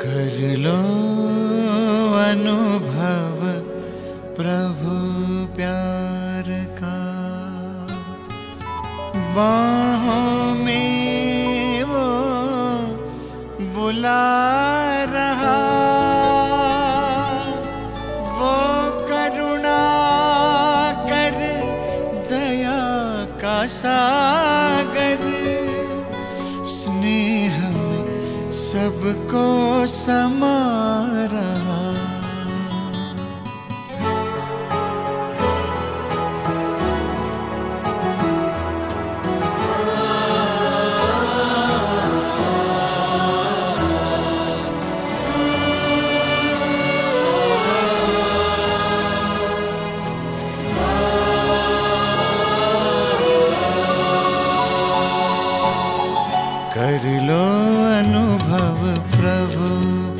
कर लो अनुभव प्रभु प्यार का, बाहों में वो बुला रहा, वो करुणा कर दया का सागर, स्नेह में सबको समा रहा। कर लो अनुभव प्रभु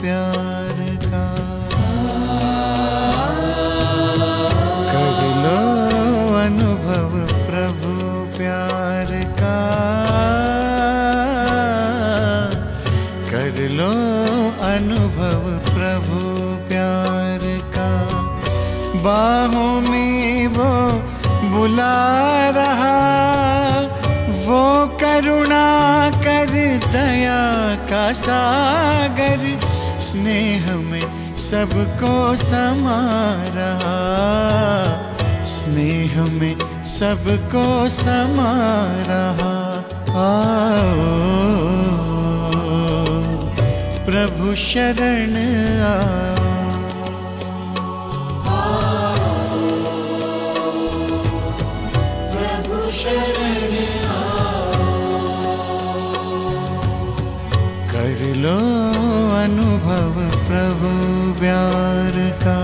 प्यार का, कर लो अनुभव प्रभु प्यार का, कर लो अनुभव प्रभु प्यार का, बाहों में वो बुला रहा, वो करुणा कर दया का सागर, स्नेह में सबको समा रहा, स्नेह में सबको समा रहा। आओ प्रभु शरण आओ, प्रभु शरण आओ। कर लो अनुभव प्रभु प्यार का।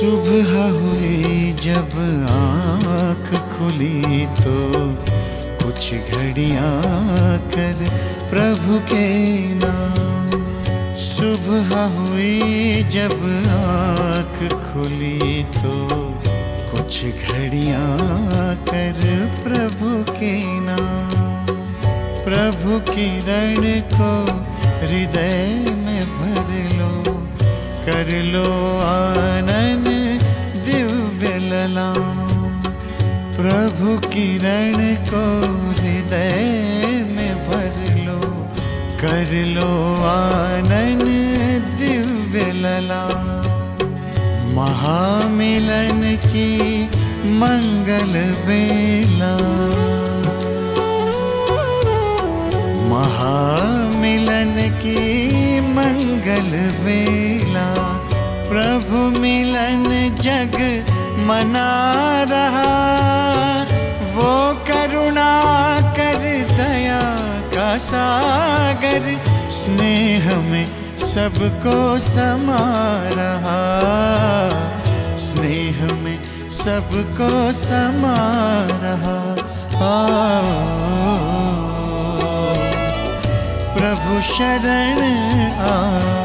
सुबह हुई जब आँख खुली तो कुछ घड़ियाँ कर प्रभु के नाम, सुबह हुई जब आँख खुली तो कुछ घड़ियाँ कर प्रभु के नाम, प्रभु की रण को हृदय में भर लो, कर लो आनंद दिव्य ललाम, प्रभु किरण को हृदय में भर लो, कर लो आनंद दिव्य ललाम। महामिलन की मंगल बेला, महामिलन की मंगल बेला, प्रभु मिलन जग मना रहा, वो करुणा कर दया का सागर, स्नेह में सबको समा रहा, स्नेह में सबको समा रहा। आओ प्रभु शरण आओ,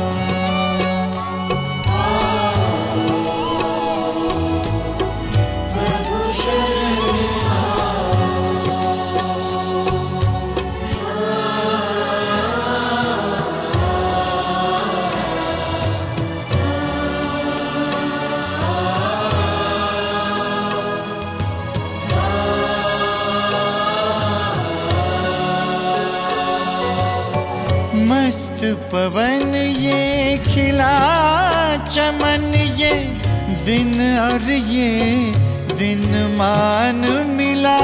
मस्त पवन ये खिला चमन, ये दिन और ये दिन मान मिला,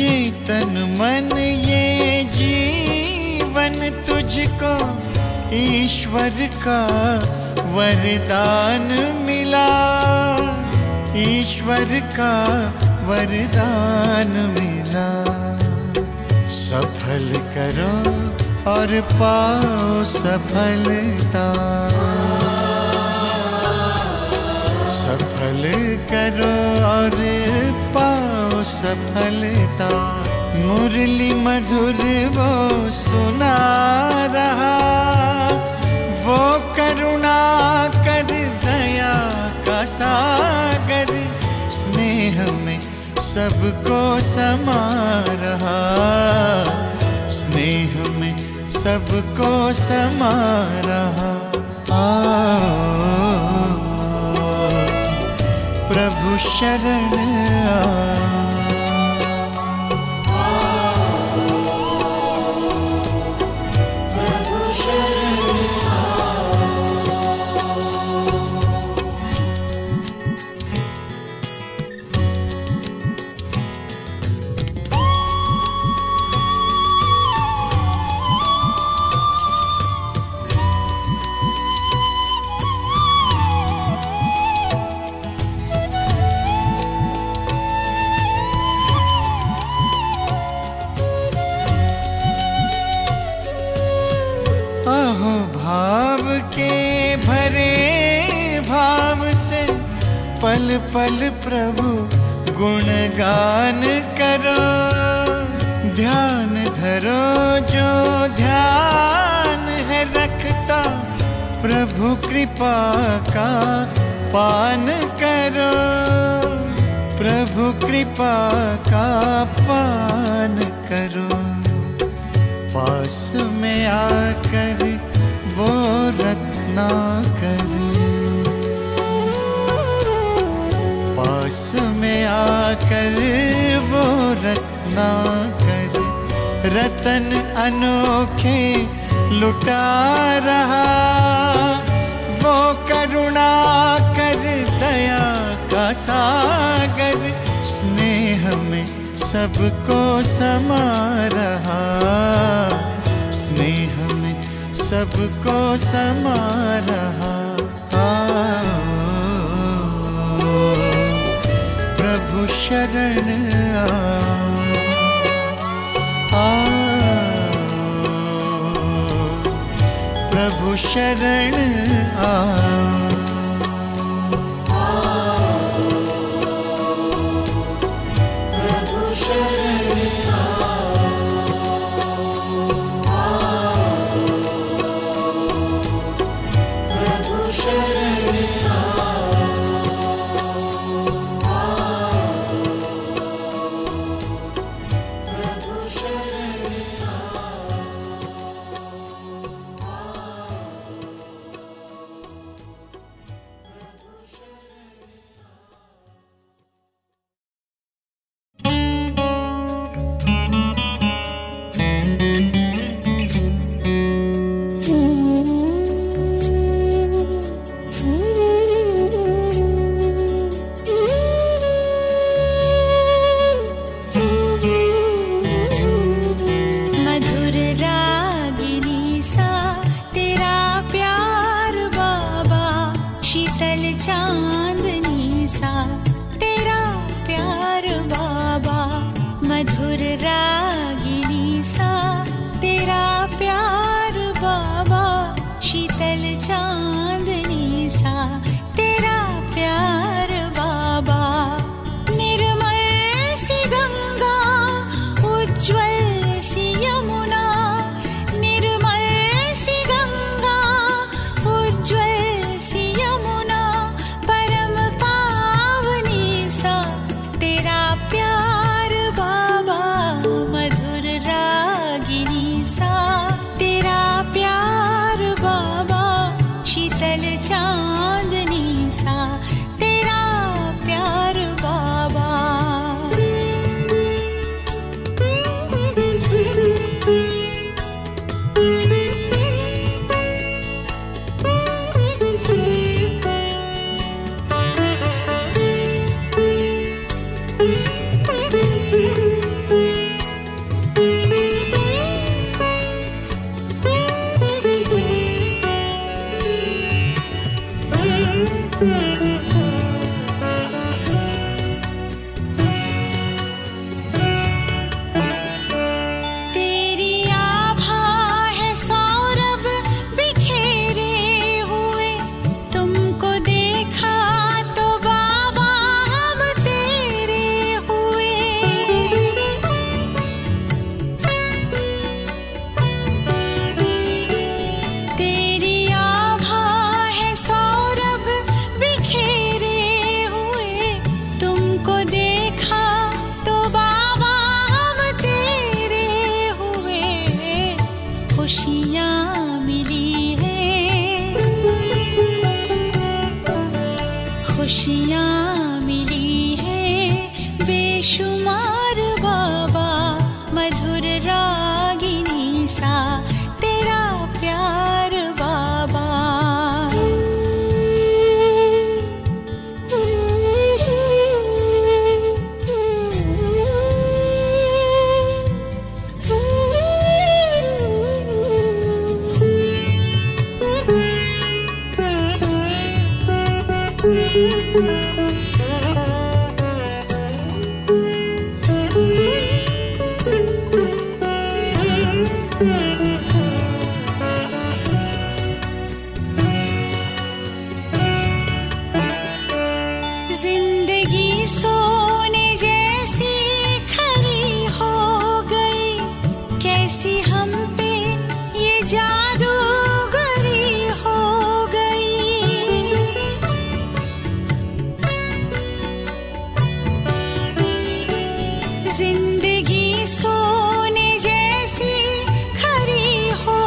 ये तन मन ये जीवन तुझको ईश्वर का वरदान मिला, ईश्वर का वरदान मिला। सफल करो और पाओ सफलता, करो और पाओ सफलता। मुरली मधुर वो सुना रहा, वो करुणा कर दया का सागर, स्नेह में सबको समा रहा, स्नेह में सबको समा रहा। प्रभु शरण पल पल प्रभु गुणगान करो, ध्यान धरो जो ध्यान है रखता, प्रभु कृपा का पान करो, प्रभु कृपा का पान करो। पास में आकर वो रत्नाकर, पास में आकर वो रत्नाकर, रतन अनोखे लुटा रहा, वो करुणा कर दया का सागर, स्नेह में सबको समा रहा, स्नेह में सबको समा रहा। प्रभु शरण आओ, प्रभु शरण आओ। खुशियाँ मिली है बेशुमार बाबा मधुर रागिनी सा तेरा प्यार बाबा। जिंदगी सोने जैसी खरी हो गई, कैसी हम पे ये जादूगरी हो गई। जिंदगी सोने जैसी खरी हो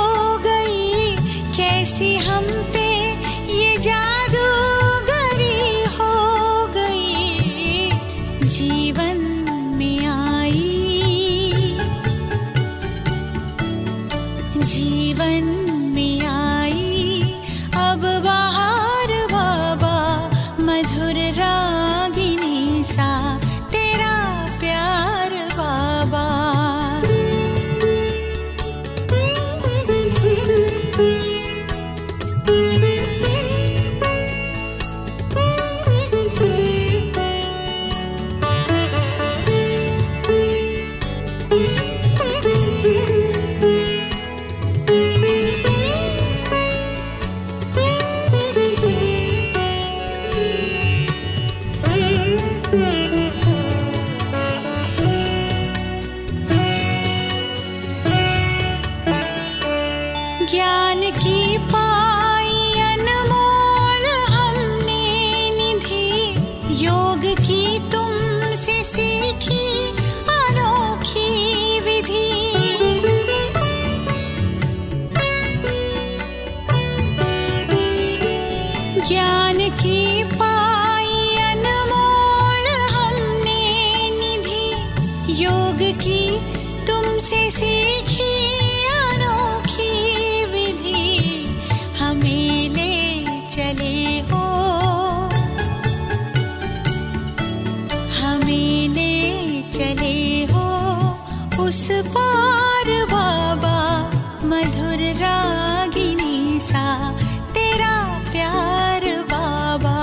गई, कैसी हम पे ये जादू जीवन में आई, जीवन में आई अब बाहर बाबा मधुर रागिनी सा तेरा प्यार बाबा। ज्ञान की पाई अनमोल हमने निधि, योग की तुमसे सीखी अनोखी विधि। ज्ञान की पाई अनमोल हमने निधि, योग की तुमसे सीखी अनोखी विधि। हमें ले चले हो, हमें ले चले हो उस पार बाबा मधुर रागिनी सा तेरा प्यार बाबा।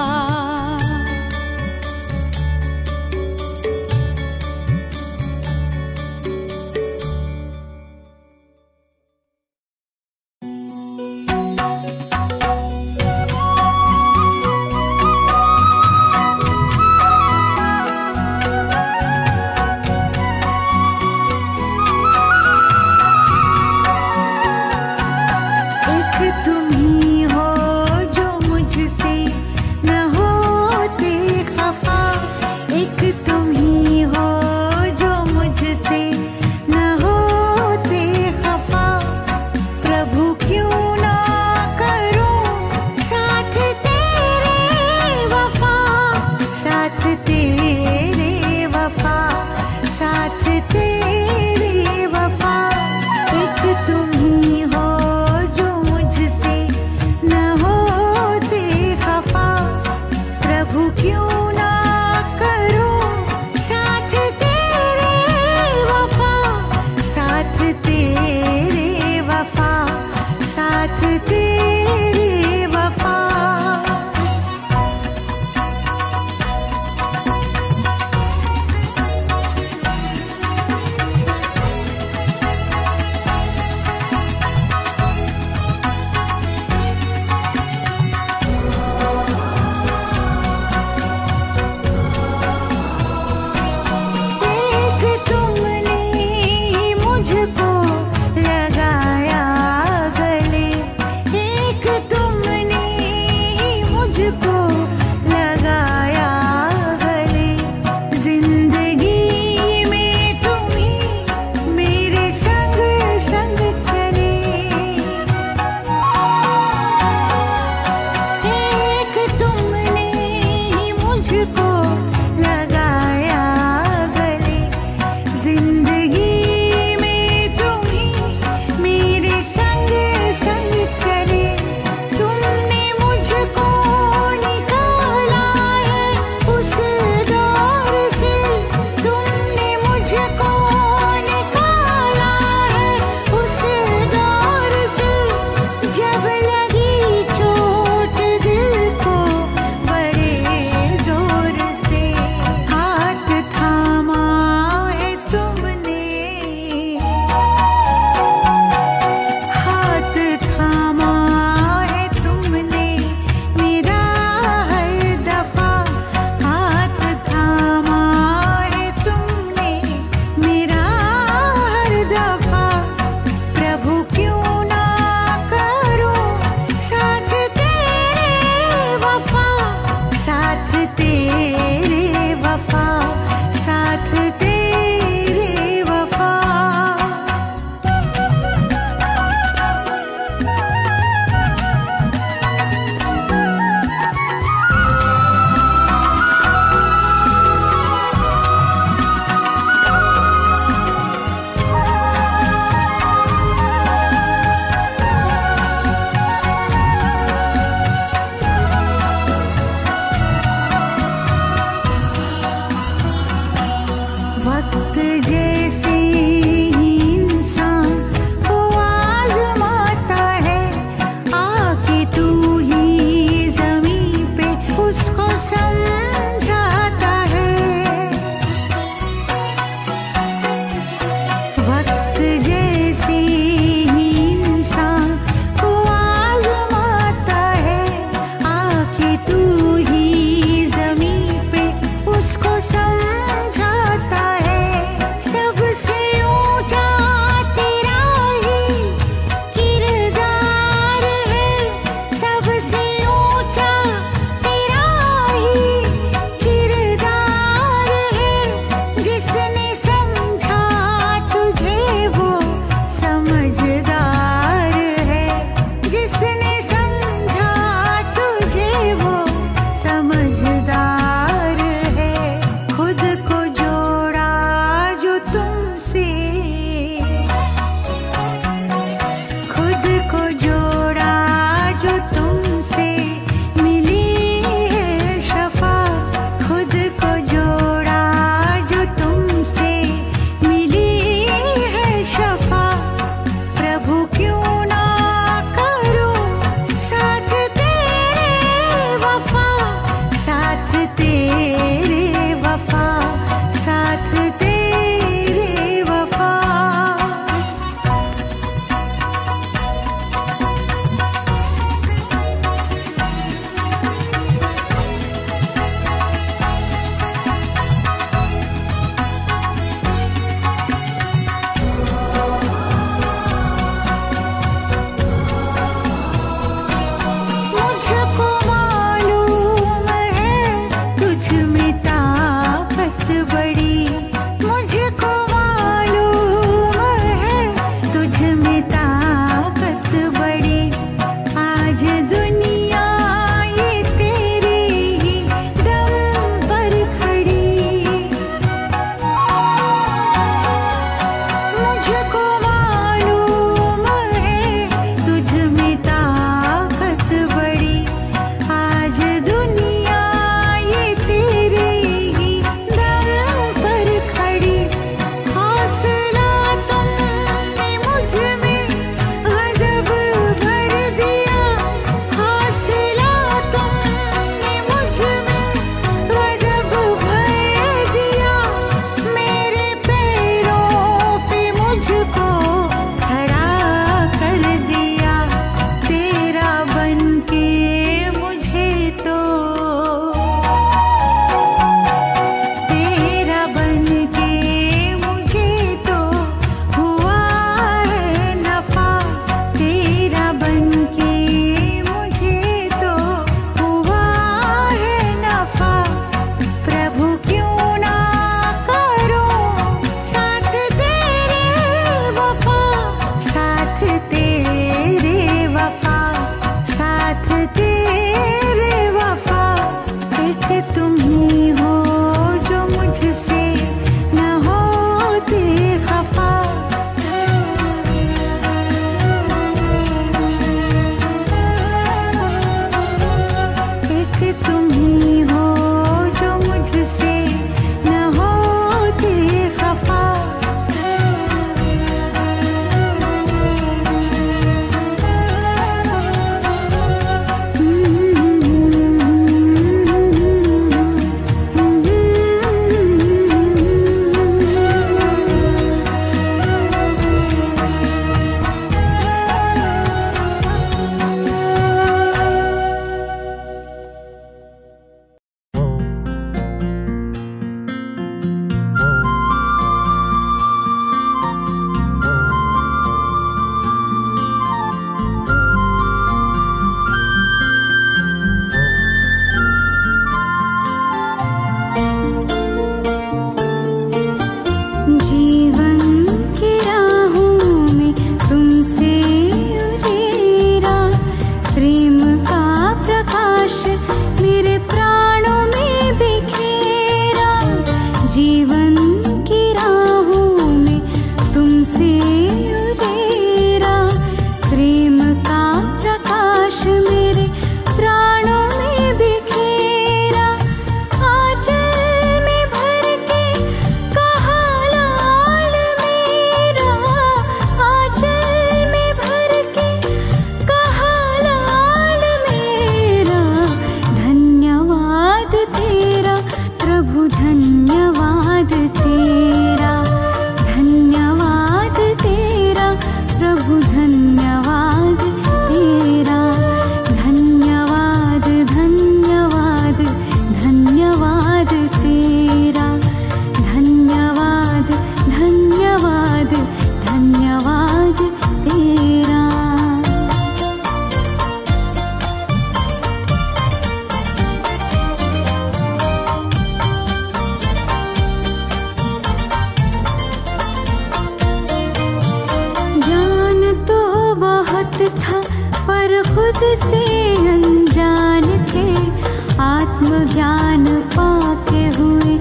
आत्म ज्ञान पाते हुए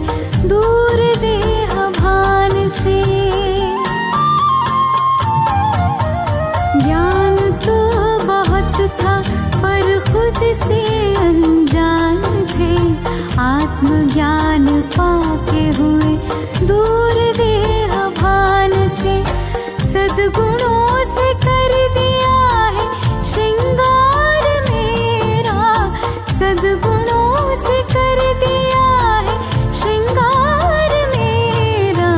दूर देह भान से। ज्ञान तो बहुत था पर खुद से अनजान थे, आत्म ज्ञान पाते हुए दूर देह भान से। सद्गुणों से कर दिया है श्रृंगार मेरा, सद्गुणों से कर दिया है श्रृंगार मेरा।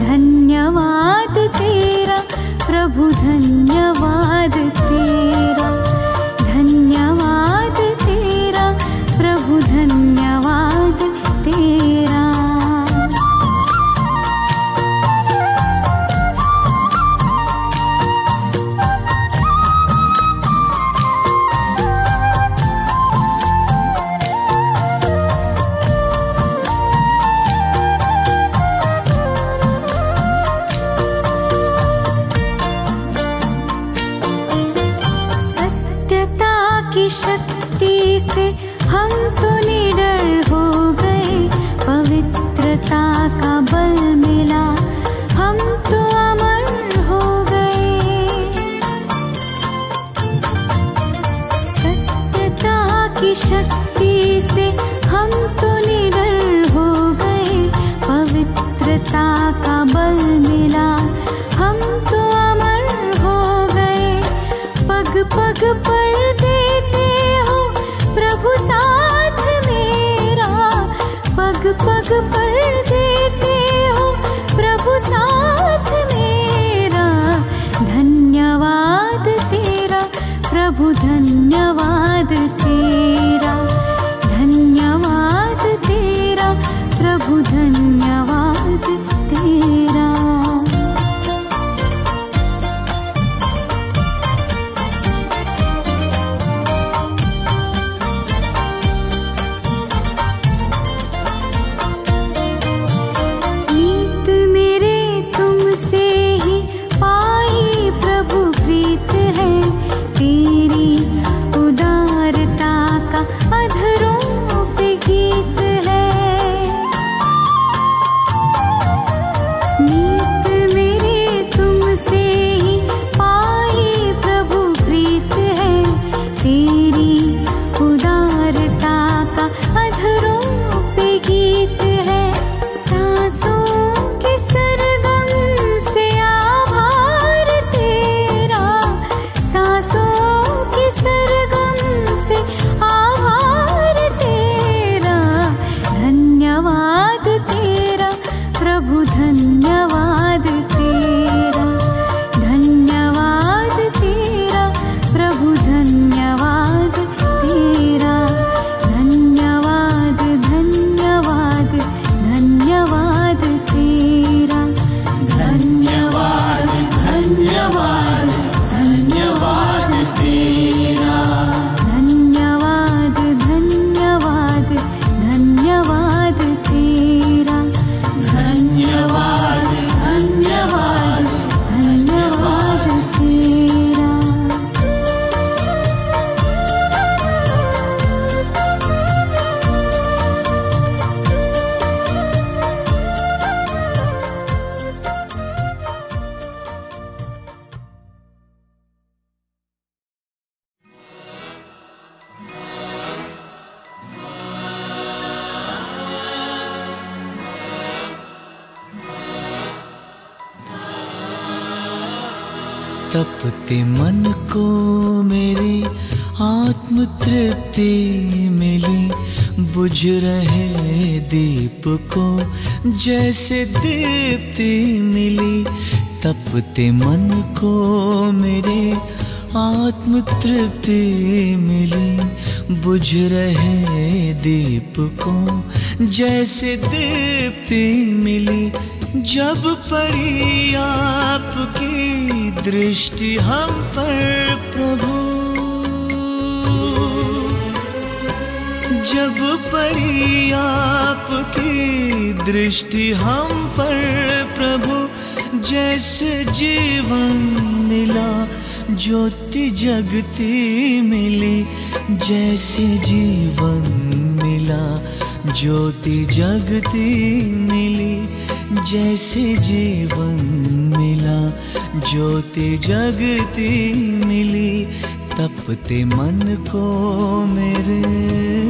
धन्यवाद तेरा प्रभु, धन्यवाद तेरा, धन्यवाद तेरा प्रभु, धन्यवाद तेरा। शक्ति से हम तो निडर हो गए, पवित्रता का बल मिला हम तो अमर हो गए। सत्यता की शक्ति से हम तो निडर हो गए, पवित्रता का बल मिला हम तो अमर हो गए। पग पग पर प्रभु साथ मेरा, पग पग पर देते हो प्रभु साथ मेरा। धन्यवाद तेरा प्रभु, धन्यवाद तेरा, धन्यवाद तेरा प्रभु, धन्यवाद तेरा। तपते मन को मेरी आत्म तृप्ति मिली, बुझ रहे दीप को जैसे दीप्ति मिली। तपते मन को मेरे आत्म तृप्ति मिली, बुझ रहे दीप को जैसे दीप्ति मिली। जब पड़ी आपकी दृष्टि हम पर प्रभु, जब पड़ी आपकी दृष्टि हम पर प्रभु, जैसे जीवन मिला ज्योति जगती मिली, जैसे जीवन मिला मिला, ज्योति जगती मिली जैसे जीवन मिला, ज्योति जगती मिली तपते मन को मेरे।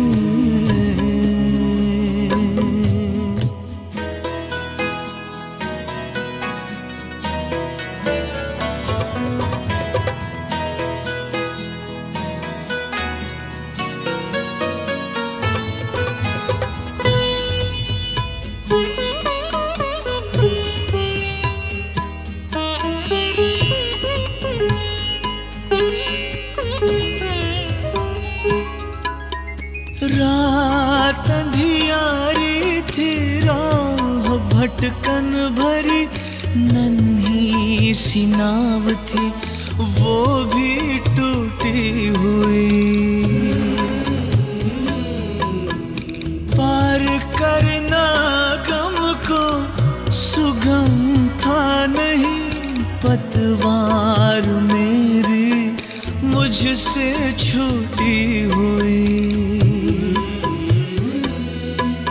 रात अंधियारी थी, राह भटकन भरी, नन्ही सी नाव थी वो भी टूटी हुई, पार करना गम को सुगम था नहीं, पतवार मेरी मुझसे छूटी हुई,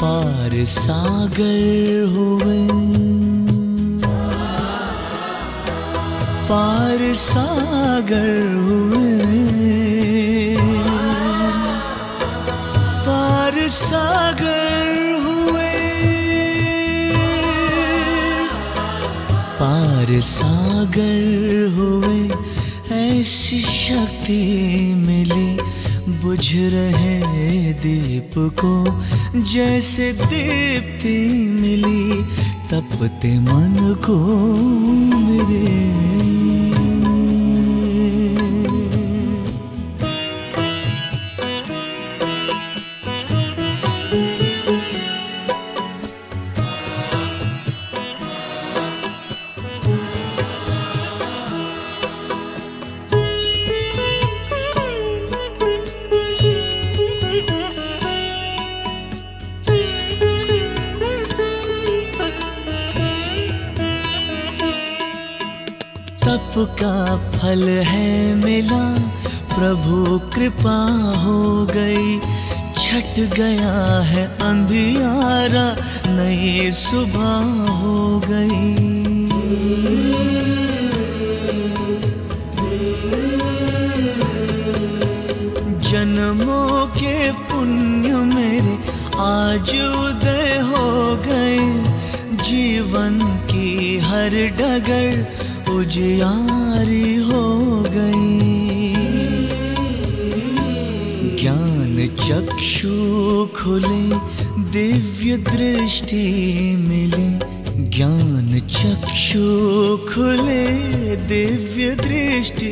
पार सागर हुए, पार सागर हुए, पार सागर हुए, पार सागर हुए, ऐसी शक्ति मिली बुझ रहे दीप को जैसे दीप्ति मिली तपते मन को मेरे। तप का फल है मिला, प्रभु कृपा हो गई, छट गया है अंधियारा, नई सुबह हो गई, जन्मों के पुण्य मेरे आज उदय हो गए, जीवन की हर डगर उजियारी हो गई, ज्ञान चक्षु खुले, दिव्य दृष्टि मिले, ज्ञान चक्षु खुले, दिव्य दृष्टि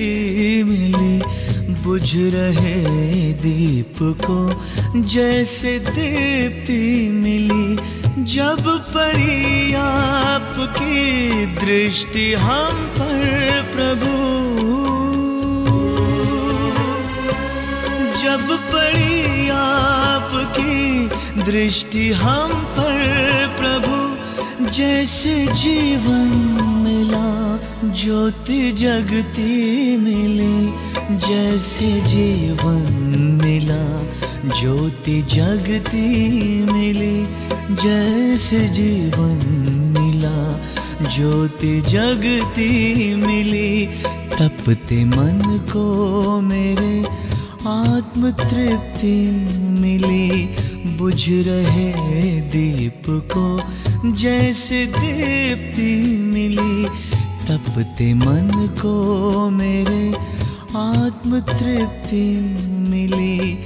मिले, बुझ रहे दीप को जैसे दीप्ति मिली जब पड़ी आपकी दृष्टि हम पर प्रभु, जब पड़ी आपकी दृष्टि हम पर प्रभु, जैसे जीवन मिला, ज्योति जगती मिली जैसे जीवन मिला, ज्योति जगती मिली जैसे जीवन मिला, ज्योति जगती मिली तपते मन को मेरे, आत्म तृप्ति मिली बुझ रहे दीप को जैसे दीप्ति मिली तपते मन को मेरे, आत्म तृप्ति मिली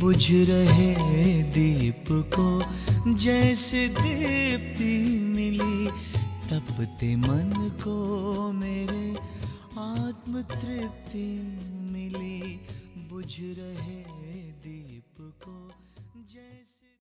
बुझ रहे दीप को जैसे दीप्ति मिली तपते मन को मेरे, आत्म तृप्ति मिली बुझ रहे दीप को जैसे